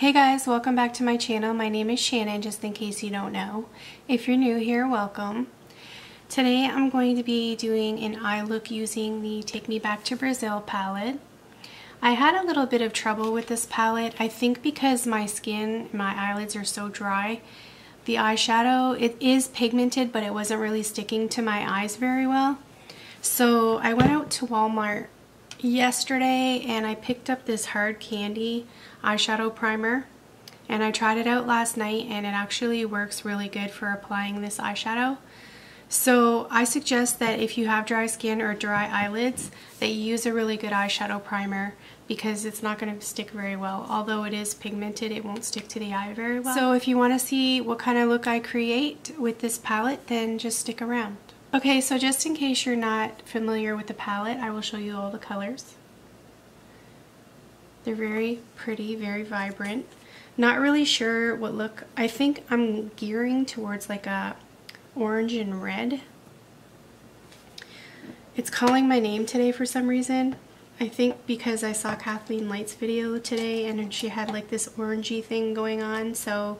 Hey guys, welcome back to my channel. My name is Shannon, just in case you don't know. If you're new here, welcome. Today I'm going to be doing an eye look using the Take Me Back to Brazil palette. I had a little bit of trouble with this palette. I think because my skin, my eyelids are so dry, the eyeshadow, it is pigmented, but it wasn't really sticking to my eyes very well. So I went out to Walmart yesterday and I picked up this Hard Candy eyeshadow primer, and I tried it out last night and it actually works really good for applying this eyeshadow. So I suggest that if you have dry skin or dry eyelids that you use a really good eyeshadow primer, because it's not going to stick very well. Although it is pigmented, it won't stick to the eye very well. So if you want to see what kind of look I create with this palette, then just stick around. Okay, so just in case you're not familiar with the palette, I will show you all the colors. They're very pretty, very vibrant. Not really sure what look. I think I'm gearing towards like a orange and red. It's calling my name today for some reason. I think because I saw Kathleen Lights' video today and she had like this orangey thing going on, so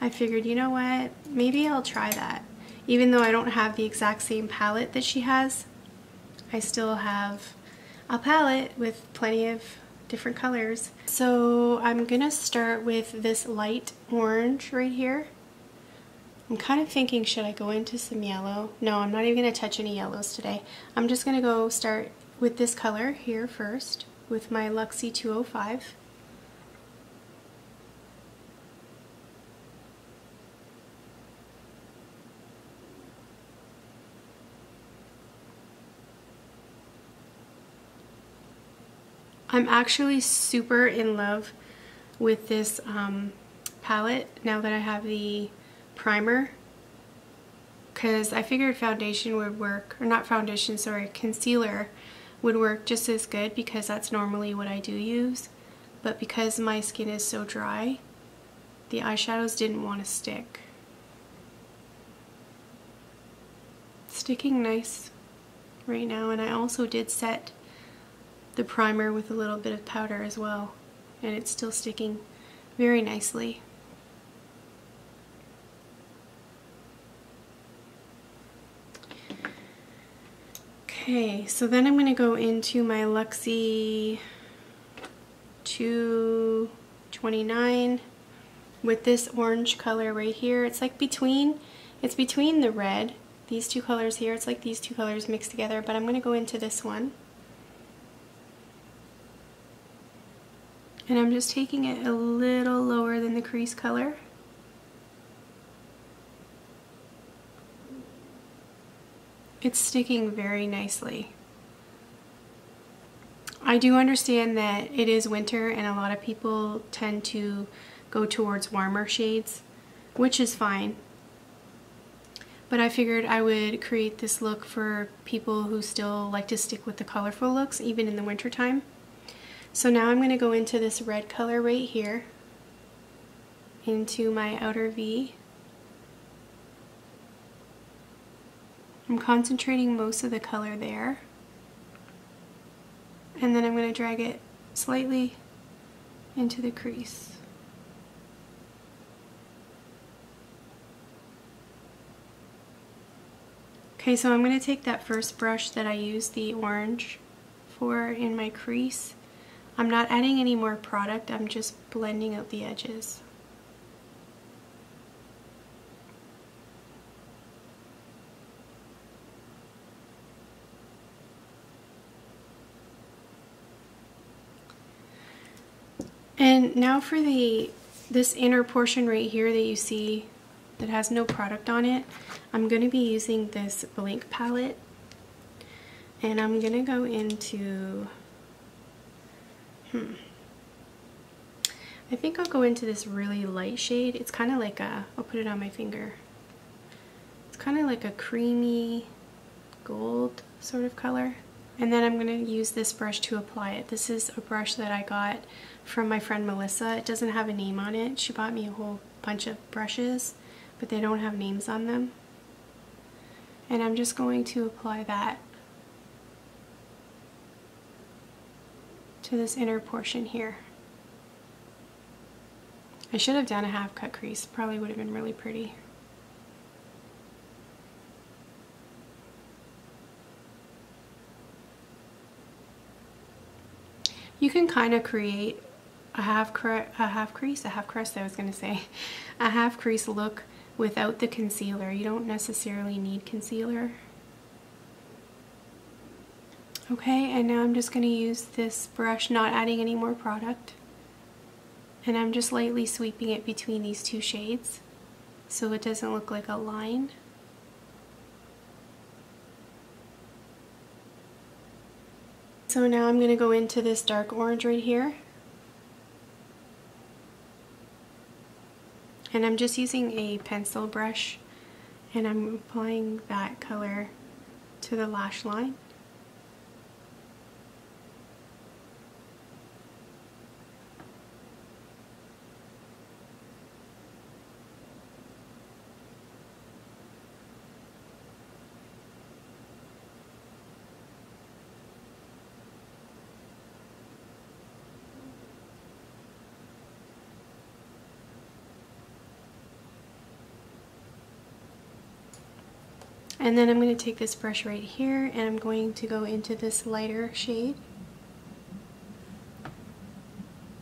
I figured, you know what, maybe I'll try that. Even though I don't have the exact same palette that she has, I still have a palette with plenty of different colors. So I'm gonna start with this light orange right here. I'm kind of thinking, should I go into some yellow? No, I'm not even gonna touch any yellows today. I'm just gonna go start with this color here first with my Luxie 205. I'm actually super in love with this palette now that I have the primer, because I figured foundation would work, or not foundation, sorry, concealer would work just as good, because that's normally what I do use. But because my skin is so dry, the eyeshadows didn't want to stick. Sticking nice right now, and I also did set the primer with a little bit of powder as well, and it's still sticking very nicely. Okay, so then I'm going to go into my Luxie 229 with this orange color right here. It's like between, it's between the red, these two colors here, it's like these two colors mixed together, but I'm going to go into this one. And I'm just taking it a little lower than the crease color. It's sticking very nicely. I do understand that it is winter and a lot of people tend to go towards warmer shades, which is fine. But I figured I would create this look for people who still like to stick with the colorful looks, even in the wintertime. So now I'm going to go into this red color right here, into my outer V. I'm concentrating most of the color there. And then I'm going to drag it slightly into the crease. Okay, so I'm going to take that first brush that I used the orange for in my crease. I'm not adding any more product, I'm just blending out the edges. And now for this inner portion right here that you see that has no product on it, I'm going to be using this Blink palette. And I'm going to go into... I think I'll go into this really light shade. It's kind of like a, I'll put it on my finger. It's kind of like a creamy gold sort of color. And then I'm going to use this brush to apply it. This is a brush that I got from my friend Melissa. It doesn't have a name on it. She bought me a whole bunch of brushes, but they don't have names on them. And I'm just going to apply that to this inner portion here. I should have done a half cut crease. Probably would have been really pretty. You can kind of create a half crease look without the concealer. You don't necessarily need concealer. Okay, and now I'm just going to use this brush, not adding any more product. And I'm just lightly sweeping it between these two shades so it doesn't look like a line. So now I'm going to go into this dark orange right here. And I'm just using a pencil brush and I'm applying that color to the lash line. And then I'm going to take this brush right here and I'm going to go into this lighter shade.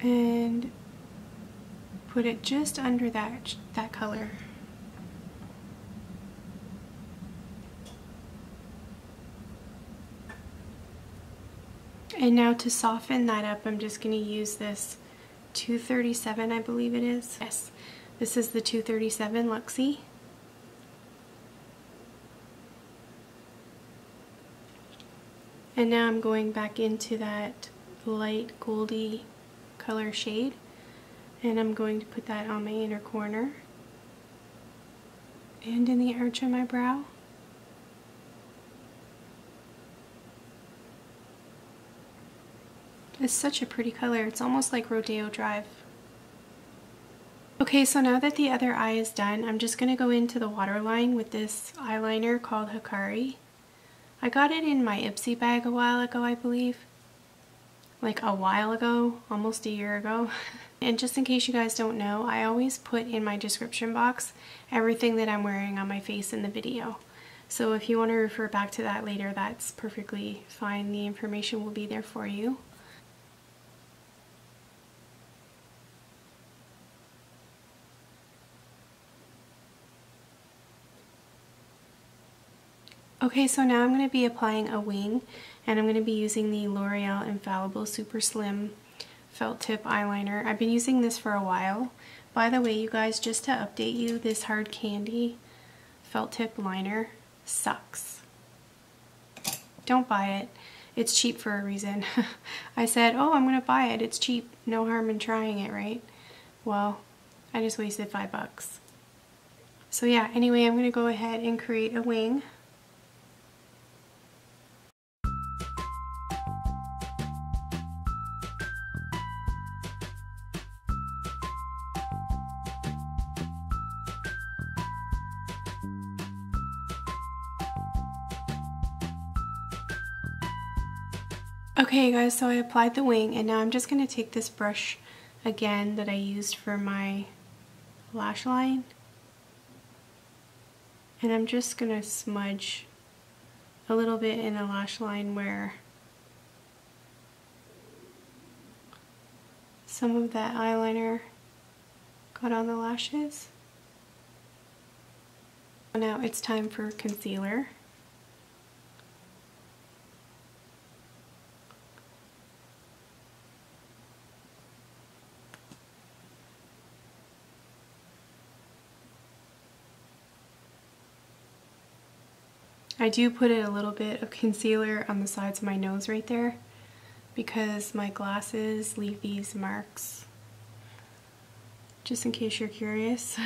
And put it just under that color. And now to soften that up, I'm just going to use this 237, I believe it is. Yes, this is the 237 Luxie. And now I'm going back into that light goldy color shade and I'm going to put that on my inner corner and in the arch of my brow. It's such a pretty color, it's almost like Rodeo Drive. Okay, so now that the other eye is done, I'm just going to go into the waterline with this eyeliner called Hakari. I got it in my Ipsy bag a while ago, I believe. Like a while ago, almost a year ago. And just in case you guys don't know, I always put in my description box everything that I'm wearing on my face in the video. So if you want to refer back to that later, that's perfectly fine. The information will be there for you. Okay, so now I'm going to be applying a wing and I'm going to be using the L'Oreal Infallible Super Slim Felt Tip Eyeliner. I've been using this for a while. By the way, you guys, just to update you, this Hard Candy Felt Tip Liner sucks. Don't buy it. It's cheap for a reason. I said, oh, I'm going to buy it. It's cheap. No harm in trying it, right? Well, I just wasted $5. So yeah, anyway, I'm going to go ahead and create a wing. Okay guys, so I applied the wing and now I'm just going to take this brush again that I used for my lash line and I'm just going to smudge a little bit in the lash line where some of that eyeliner got on the lashes. Now it's time for concealer. I do put a little bit of concealer on the sides of my nose right there because my glasses leave these marks, just in case you're curious.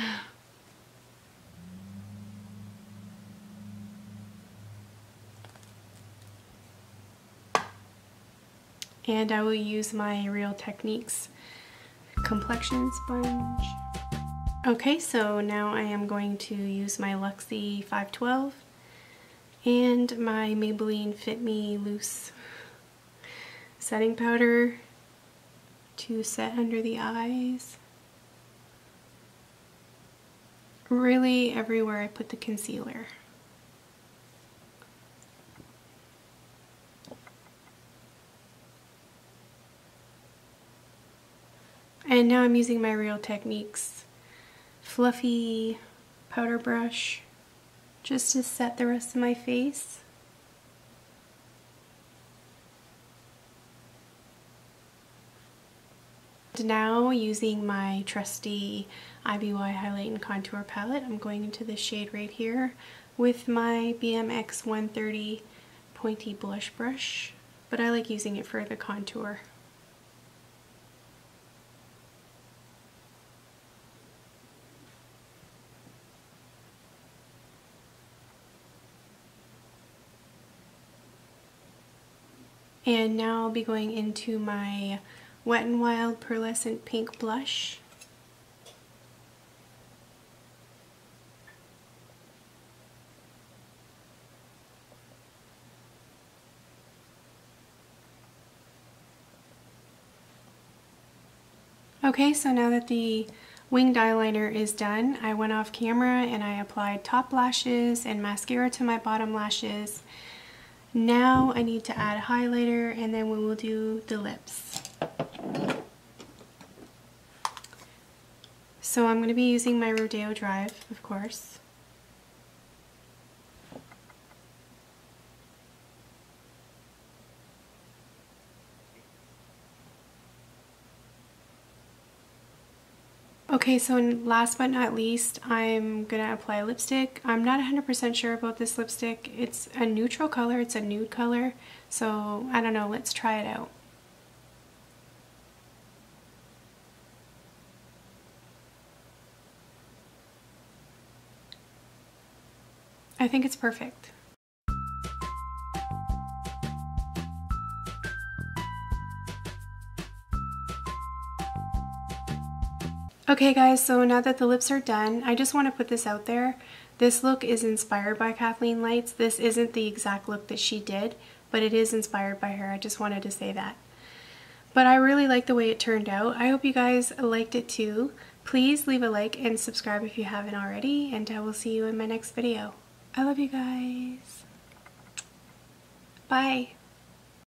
And I will use my Real Techniques complexion sponge. Okay, so now I am going to use my Luxie 512. And my Maybelline Fit Me Loose Setting Powder to set under the eyes. really everywhere I put the concealer. And now I'm using my Real Techniques fluffy powder brush just to set the rest of my face. And now, using my trusty IBY Highlight and Contour Palette, I'm going into this shade right here with my BMX 130 Pointy Blush Brush, but I like using it for the contour. And now I'll be going into my Wet n Wild Pearlescent Pink Blush. Okay, so now that the winged eyeliner is done, I went off camera and I applied top lashes and mascara to my bottom lashes. Now I need to add highlighter, and then we will do the lips. So I'm going to be using my Rodeo Drive, of course. Okay, so last but not least, I'm going to apply lipstick. I'm not 100% sure about this lipstick. It's a neutral color, it's a nude color, so I don't know, let's try it out. I think it's perfect. Okay guys, so now that the lips are done, I just want to put this out there. This look is inspired by Kathleen Lights. This isn't the exact look that she did, but it is inspired by her. I just wanted to say that. But I really like the way it turned out. I hope you guys liked it too. Please leave a like and subscribe if you haven't already, and I will see you in my next video. I love you guys. Bye.